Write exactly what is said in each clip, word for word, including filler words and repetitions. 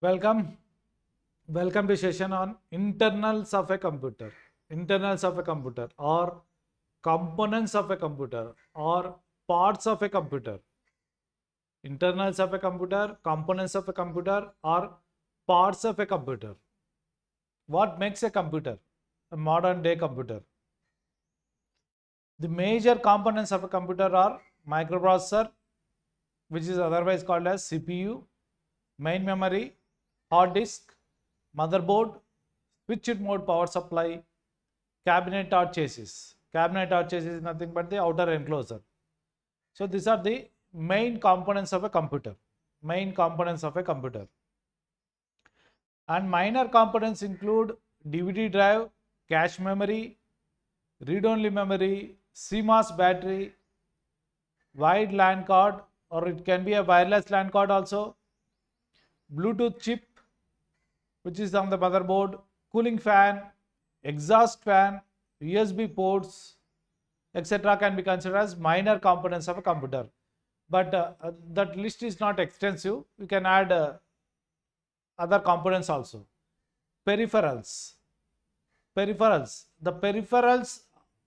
Welcome, welcome to session on internals of a computer, internals of a computer or components of a computer or parts of a computer. Internals of a computer, components of a computer or parts of a computer. What makes a computer, a modern day computer? The major components of a computer are microprocessor, which is otherwise called as C P U, main memory, hard disk, motherboard, switched mode power supply, cabinet or chassis. Cabinet or chassis is nothing but the outer enclosure. So these are the main components of a computer, main components of a computer. And minor components include D V D drive, cache memory, read-only memory, C M O S battery, wired LAN card, or it can be a wireless LAN card also, Bluetooth chip, which is on the motherboard, cooling fan, exhaust fan, U S B ports, et cetera can be considered as minor components of a computer. But uh, uh, that list is not extensive. You can add uh, other components also. Peripherals. Peripherals. The peripherals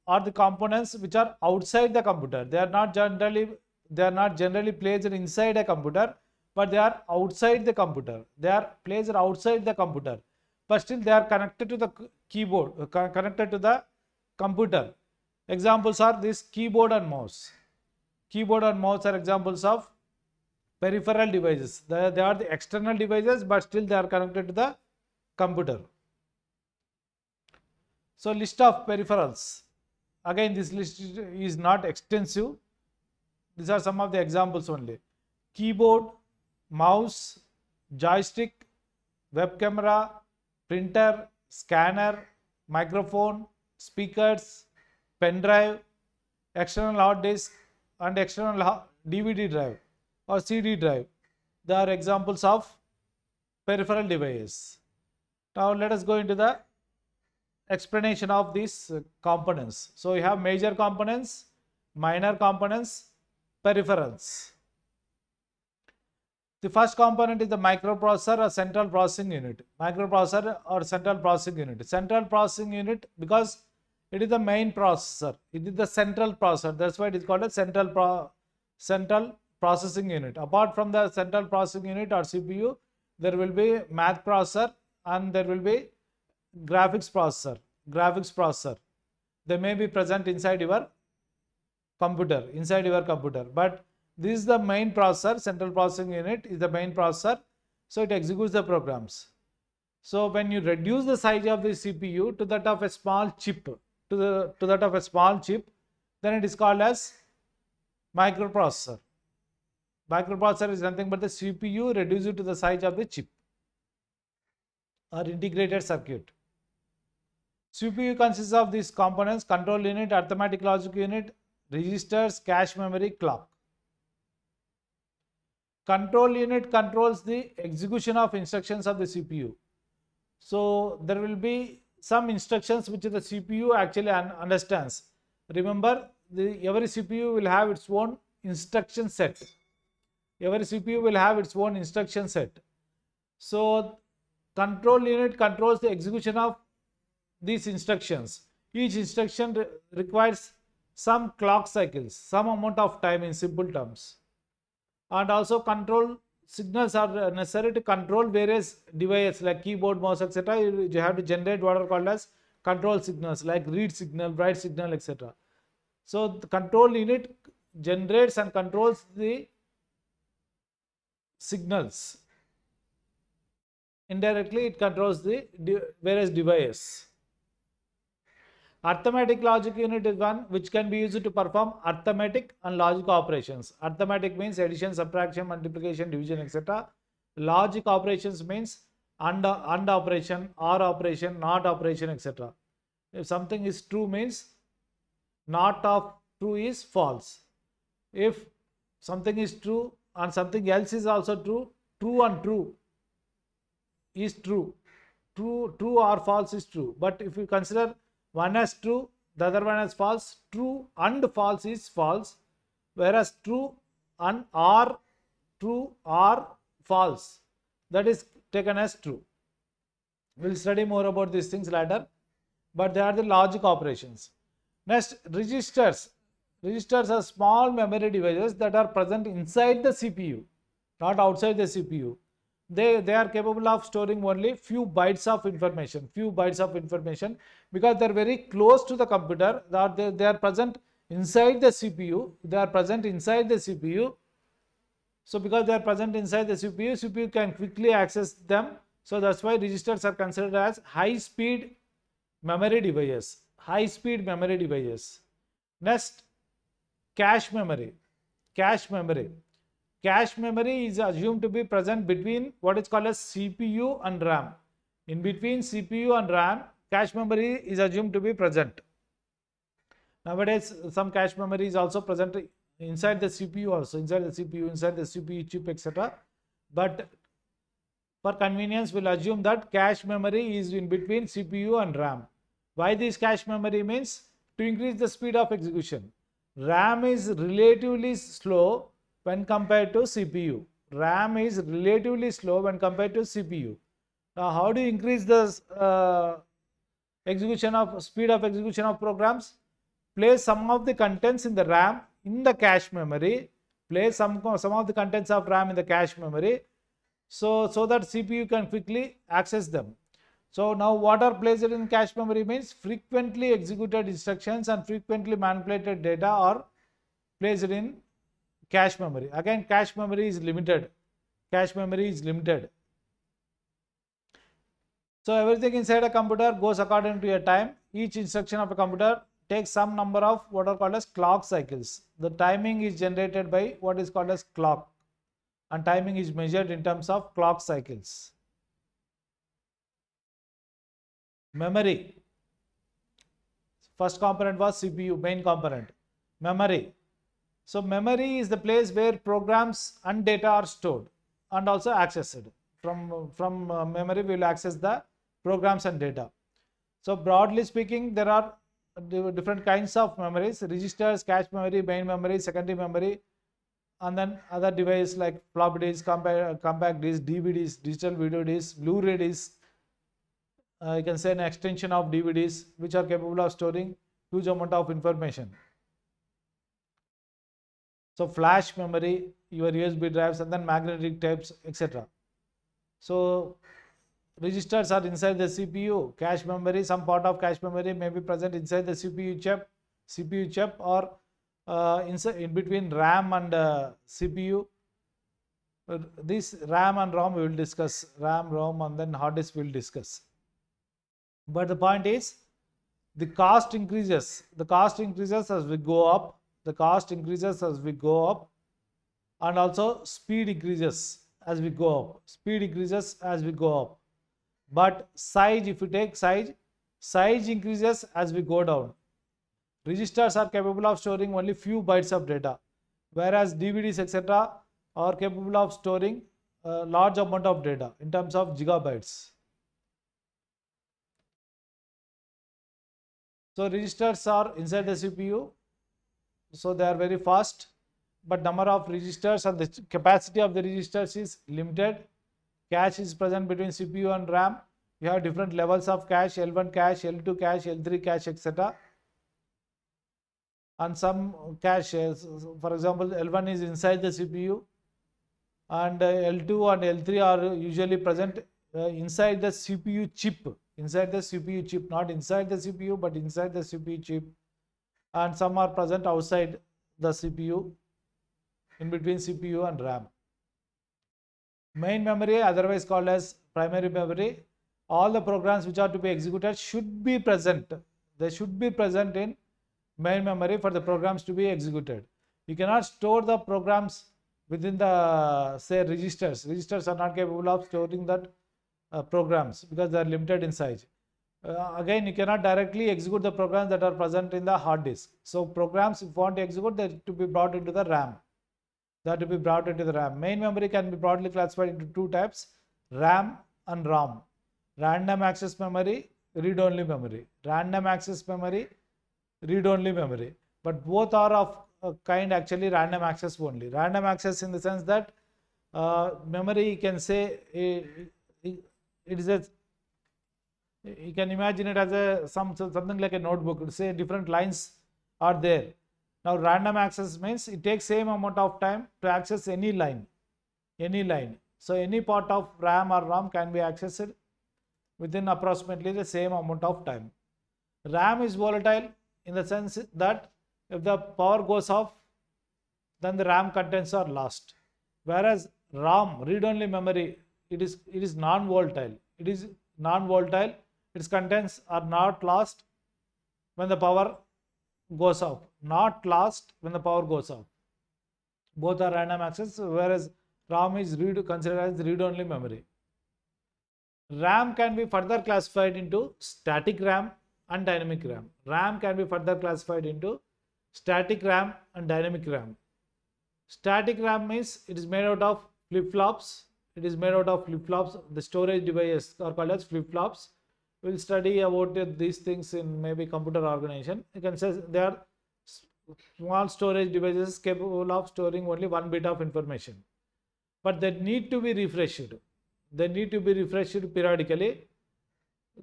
are the components which are outside the computer. They are not generally, they are not generally placed inside a computer, but they are outside the computer. They are placed outside the computer, but still they are connected to the keyboard, connected to the computer. Examples are this keyboard and mouse. Keyboard and mouse are examples of peripheral devices. They, they are the external devices, but still they are connected to the computer. So list of peripherals. Again, this list is not extensive. These are some of the examples only. Keyboard, mouse, joystick, web camera, printer, scanner, microphone, speakers, pen drive, external hard disk and external D V D drive or C D drive. They are examples of peripheral devices. Now let us go into the explanation of these components. So you have major components, minor components, peripherals. The first component is the microprocessor or central processing unit. Microprocessor or central processing unit. Central processing unit because it is the main processor. It is the central processor. That's why it is called a central pro central processing unit. Apart from the central processing unit or C P U, there will be math processor and there will be graphics processor. Graphics processor. They may be present inside your computer, inside your computer, but this is the main processor. Central processing unit is the main processor, so it executes the programs. So when you reduce the size of the C P U to that of a small chip, to the to that of a small chip, then it is called as microprocessor. Microprocessor is nothing but the C P U reduced to the size of the chip or integrated circuit. C P U consists of these components: control unit, arithmetic logic unit, registers, cache memory, clock. Control unit controls the execution of instructions of the C P U. So there will be some instructions which the C P U actually un understands. Remember, the, every C P U will have its own instruction set. Every C P U will have its own instruction set. So control unit controls the execution of these instructions. Each instruction re requires some clock cycles, some amount of time in simple terms. And also control signals are necessary to control various devices like keyboard, mouse, et cetera. You, you have to generate what are called as control signals like read signal, write signal, et cetera. So the control unit generates and controls the signals. Indirectly, it controls the de- various devices. Arithmetic logic unit is one which can be used to perform arithmetic and logic operations. Arithmetic means addition, subtraction, multiplication, division, et cetera. Logic operations means AND, and operation, OR operation, NOT operation, et cetera. If something is true means NOT of true is false. If something is true and something else is also true, true and true is true. True, true or false is true. But if you consider one as true, the other one as false, true and false is false, whereas true and or, true or false, that is taken as true. We will study more about these things later, but they are the logic operations. Next, registers. Registers are small memory devices that are present inside the C P U, not outside the C P U. They, they are capable of storing only few bytes of information, few bytes of information because they are very close to the computer, they, they are present inside the CPU, they are present inside the CPU. So because they are present inside the C P U, C P U can quickly access them. So that's why registers are considered as high-speed memory devices, high-speed memory devices. Next, cache memory, cache memory. Cache memory is assumed to be present between what is called as C P U and RAM. In between C P U and RAM, cache memory is assumed to be present. Nowadays, some cache memory is also present inside the C P U also, inside the C P U, inside the C P U chip, et cetera. But for convenience, we'll assume that cache memory is in between C P U and RAM. Why this cache memory means? To increase the speed of execution. RAM is relatively slow when compared to C P U. RAM is relatively slow when compared to C P U. Now, how do you increase the uh, execution of speed of execution of programs? Place some of the contents in the RAM in the cache memory. Place some some of the contents of RAM in the cache memory, so so that C P U can quickly access them. So now, what are placed in cache memory means frequently executed instructions and frequently manipulated data are placed in cache memory. Again, cache memory is limited. Cache memory is limited. So everything inside a computer goes according to your time. Each instruction of a computer takes some number of what are called as clock cycles. The timing is generated by what is called as clock, and timing is measured in terms of clock cycles. Memory. First component was C P U, main component. Memory. So memory is the place where programs and data are stored and also accessed. From, from memory, we will access the programs and data. So broadly speaking, there are different kinds of memories: registers, cache memory, main memory, secondary memory, and then other devices like floppy disks, compact, compact disks, D V Ds, digital video disks, Blu-ray disks. Uh, you can say an extension of D V Ds, which are capable of storing huge amount of information. So flash memory, your U S B drives, and then magnetic tapes, et cetera. So registers are inside the C P U. Cache memory, some part of cache memory may be present inside the C P U chip, C P U chip, or uh, inside in between RAM and uh, C P U. This RAM and ROM we will discuss. RAM, ROM, and then hard disk we will discuss. But the point is, the cost increases. The cost increases as we go up. The cost increases as we go up, and also speed increases as we go up. Speed increases as we go up. But size, if you take size, size increases as we go down. Registers are capable of storing only few bytes of data, whereas D V Ds, et cetera, are capable of storing a large amount of data in terms of gigabytes. So registers are inside the C P U. So they are very fast, but number of registers and the capacity of the registers is limited. Cache is present between C P U and RAM. You have different levels of cache: L one cache, L two cache, L three cache, et cetera. And some caches, for example, L one is inside the C P U, and L two and L three are usually present inside the C P U chip, inside the C P U chip, not inside the C P U, but inside the C P U chip. And some are present outside the C P U, in between C P U and RAM. Main memory, otherwise called as primary memory, all the programs which are to be executed should be present. They should be present in main memory for the programs to be executed. You cannot store the programs within the, say, registers. Registers are not capable of storing that uh, programs because they are limited in size. Uh, again, you cannot directly execute the programs that are present in the hard disk. So programs, if you want to execute, they have to be brought into the RAM. They have to be brought into the RAM. Main memory can be broadly classified into two types: RAM and ROM. Random access memory, read-only memory. Random access memory, read-only memory. But both are of a kind actually random access only. Random access in the sense that uh, memory, you can say, uh, it is a, you can imagine it as a some something like a notebook. Say different lines are there. Now random access means it takes same amount of time to access any line, any line. So any part of RAM or ROM can be accessed within approximately the same amount of time. RAM is volatile in the sense that if the power goes off, then the RAM contents are lost. Whereas ROM, read-only memory, it is it is non-volatile. It is non-volatile. Its contents are not lost when the power goes off. Not lost when the power goes off. Both are random access, whereas ROM is read, considered as read-only memory. RAM can be further classified into static RAM and dynamic RAM. RAM can be further classified into static RAM and dynamic RAM. Static RAM means it is made out of flip-flops. It is made out of flip-flops. The storage devices are called as flip-flops. We will study about these things in maybe computer organization. You can say they are small storage devices capable of storing only one bit of information. But they need to be refreshed. They need to be refreshed periodically.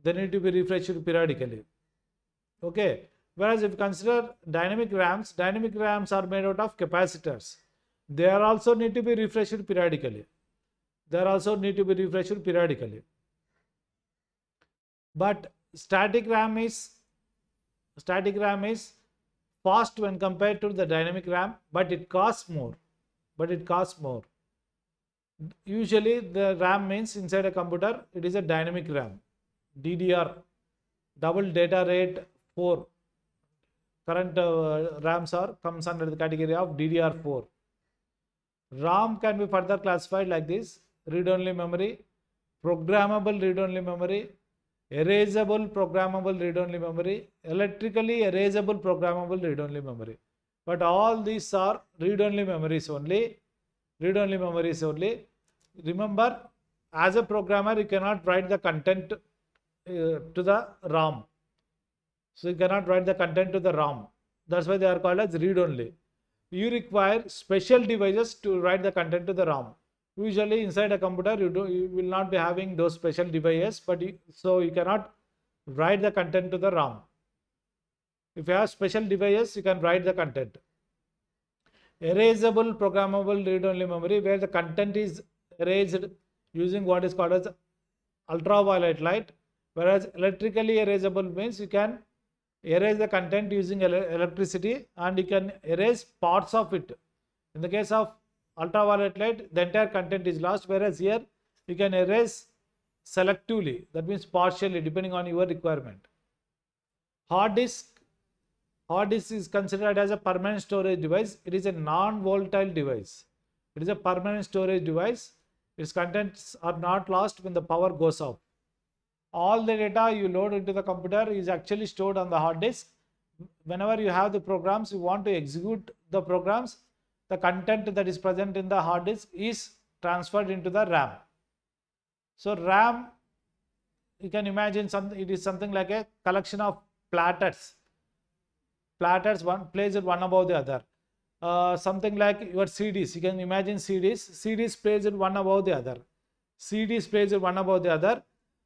They need to be refreshed periodically. Okay. Whereas if you consider dynamic RAMs, dynamic RAMs are made out of capacitors. They are also need to be refreshed periodically. They are also need to be refreshed periodically. But static RAM is static RAM is fast when compared to the dynamic RAM, but it costs more. But it costs more. Usually the RAM means inside a computer, it is a dynamic RAM. D D R, double data rate four. Current uh, RAMs are comes under the category of D D R four. ROM can be further classified like this: read-only memory, programmable read-only memory, erasable programmable read-only memory, electrically erasable programmable read-only memory. But all these are read-only memories only. Read-only memories only. Remember, as a programmer, you cannot write the content uh, to the ROM. So you cannot write the content to the ROM. That's why they are called as read-only. You require special devices to write the content to the ROM. Usually inside a computer, you, do, you will not be having those special devices, but you, so you cannot write the content to the ROM. If you have special devices, you can write the content. Erasable programmable read-only memory, where the content is erased using what is called as ultraviolet light, whereas electrically erasable means you can erase the content using electricity, and you can erase parts of it. In the case of ultraviolet light, the entire content is lost, whereas here you can erase selectively, that means partially, depending on your requirement. Hard disk. Hard disk is considered as a permanent storage device. It is a non-volatile device. It is a permanent storage device. Its contents are not lost when the power goes off. All the data you load into the computer is actually stored on the hard disk. Whenever you have the programs, you want to execute the programs, the content that is present in the hard disk is transferred into the RAM. So RAM, you can imagine something, it is something like a collection of platters. Platters, one placed one above the other. Uh, something like your C Ds. You can imagine C Ds. C Ds placed one above the other. C Ds placed one above the other.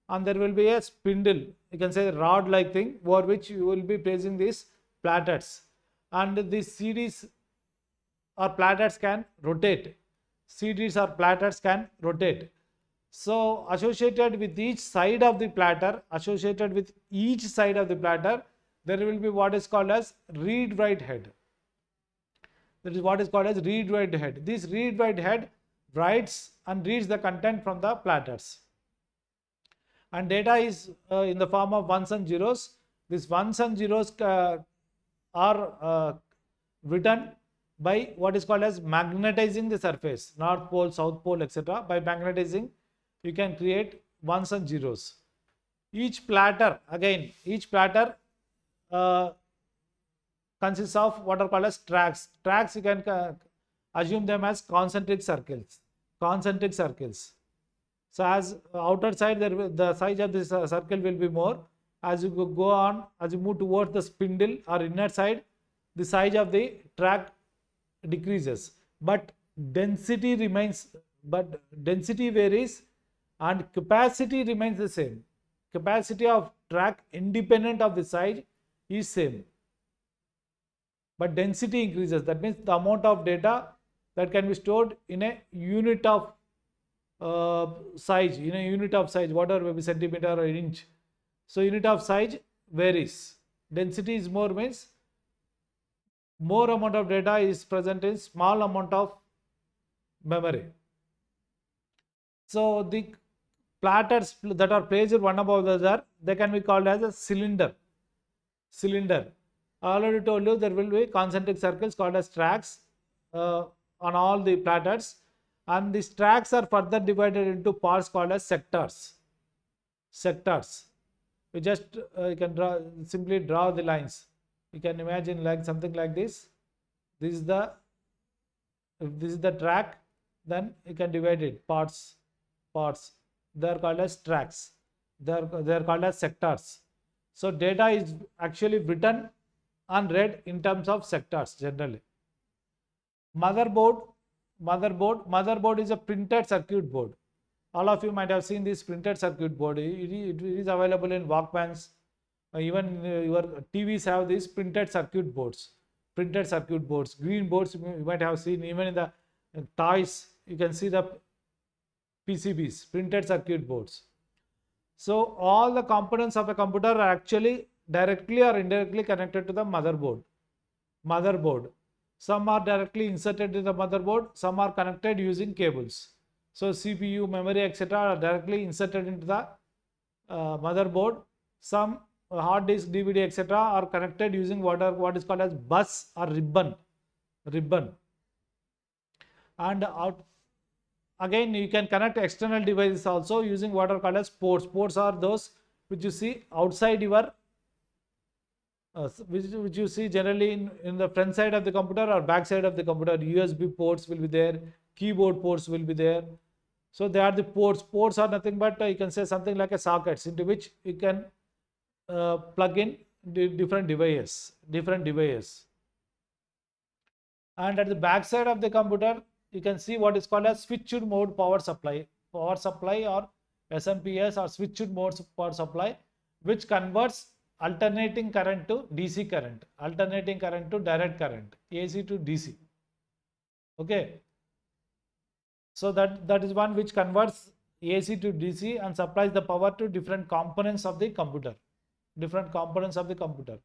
And there will be a spindle, you can say rod-like thing, over which you will be placing these platters. And these C Ds or platters can rotate. C Ds or platters can rotate. So associated with each side of the platter, associated with each side of the platter, there will be what is called as read-write head. That is what is called as read-write head. This read-write head writes and reads the content from the platters. And data is uh, in the form of ones and zeros. These ones and zeros uh, are uh, written by what is called as magnetizing the surface, North Pole, South Pole, et cetera. By magnetizing, you can create ones and zeros. Each platter, again, each platter uh, consists of what are called as tracks. Tracks, you can uh, assume them as concentric circles. Concentric circles. So as outer side, there the size of this circle will be more. As you go on, as you move towards the spindle or inner side, the size of the track decreases. But density remains, but density varies and capacity remains the same. Capacity of track independent of the size is same, but density increases. That means the amount of data that can be stored in a unit of uh, size, in a unit of size, whatever may be centimeter or inch. So unit of size varies. Density is more means more amount of data is present in small amount of memory. So the platters that are placed one above the other, they can be called as a cylinder. Cylinder. I already told you there will be concentric circles called as tracks uh, on all the platters, and these tracks are further divided into parts called as sectors. Sectors. You just uh, you can draw, simply draw the lines. You can imagine like something like this. This is the if this is the track, then you can divide it parts. Parts. They are called as tracks. They are they are called as sectors. So data is actually written and read in terms of sectors generally. Motherboard, motherboard, motherboard is a printed circuit board. All of you might have seen this printed circuit board. It is available in Walkmans. Even your T Vs have these printed circuit boards. Printed circuit boards, green boards you might have seen. Even in the in toys, you can see the P C Bs, printed circuit boards. So all the components of a computer are actually directly or indirectly connected to the motherboard. Motherboard. Some are directly inserted in the motherboard. Some are connected using cables. So C P U, memory, et cetera are directly inserted into the uh, motherboard. Some hard disk, D V D, et cetera are connected using what are what is called as bus or ribbon, ribbon. And out again, you can connect external devices also using what are called as ports. Ports are those which you see outside your, uh, which which you see generally in in the front side of the computer or back side of the computer. U S B ports will be there. Keyboard ports will be there. So they are the ports. Ports are nothing but uh, you can say something like a sockets into which you can uh, plug in the different devices, different devices. And at the back side of the computer, you can see what is called as switched mode power supply, power supply or S M P S or switched mode power supply, which converts alternating current to D C current, alternating current to direct current, A C to D C. Okay. So that, that is one which converts A C to D C and supplies the power to different components of the computer, different components of the computer.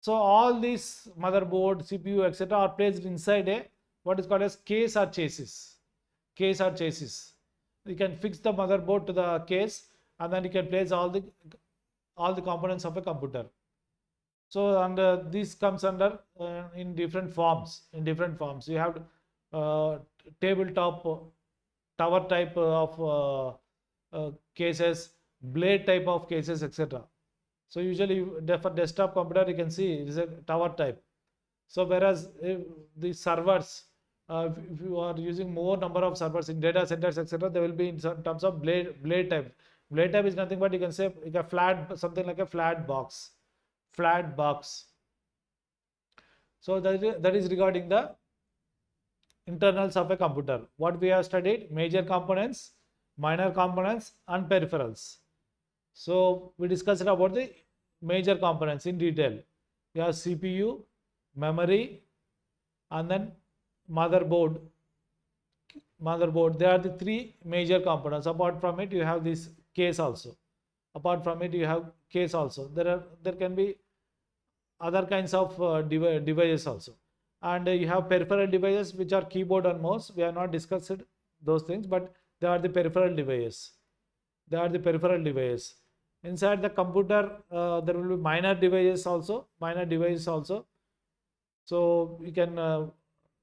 So all these motherboard, C P U, et cetera are placed inside a what is called as case or chassis. Case or chassis. You can fix the motherboard to the case, and then you can place all the all the components of a computer. So under this comes under uh, in different forms. In different forms, you have. Uh, tabletop uh, tower type of uh, uh, cases, blade type of cases, etc. So usually for desktop computer you can see it is a tower type. So whereas if the servers, uh, if you are using more number of servers in data centers, etc., they will be in terms of blade blade type. Blade type is nothing but you can say like a flat, something like a flat box, flat box. So that, that is regarding the internals of a computer. What we have studied: major components, minor components and peripherals. So we discussed about the major components in detail. We have C P U, memory, and then motherboard. Motherboard, they are the three major components. Apart from it, you have this case also. Apart from it, you have case also. There are there can be other kinds of uh, dev devices also. And you have peripheral devices which are keyboard and mouse. We have not discussed those things, but they are the peripheral devices. They are the peripheral devices. Inside the computer, uh, there will be minor devices also. Minor devices also. So you can, uh,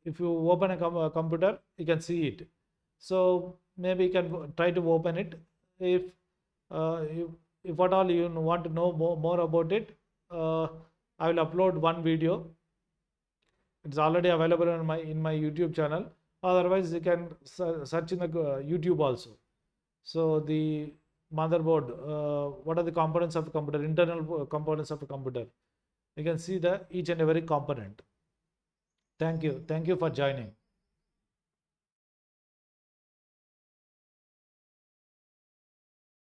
if you open a, com a computer, you can see it. So maybe you can try to open it. If uh, you, if at all you want to know more, more about it, uh, I will upload one video. It's already available on my in my YouTube channel. Otherwise, you can search in the uh, YouTube also. So the motherboard, uh, what are the components of a computer? Internal components of a computer. You can see the each and every component. Thank you. Thank you for joining.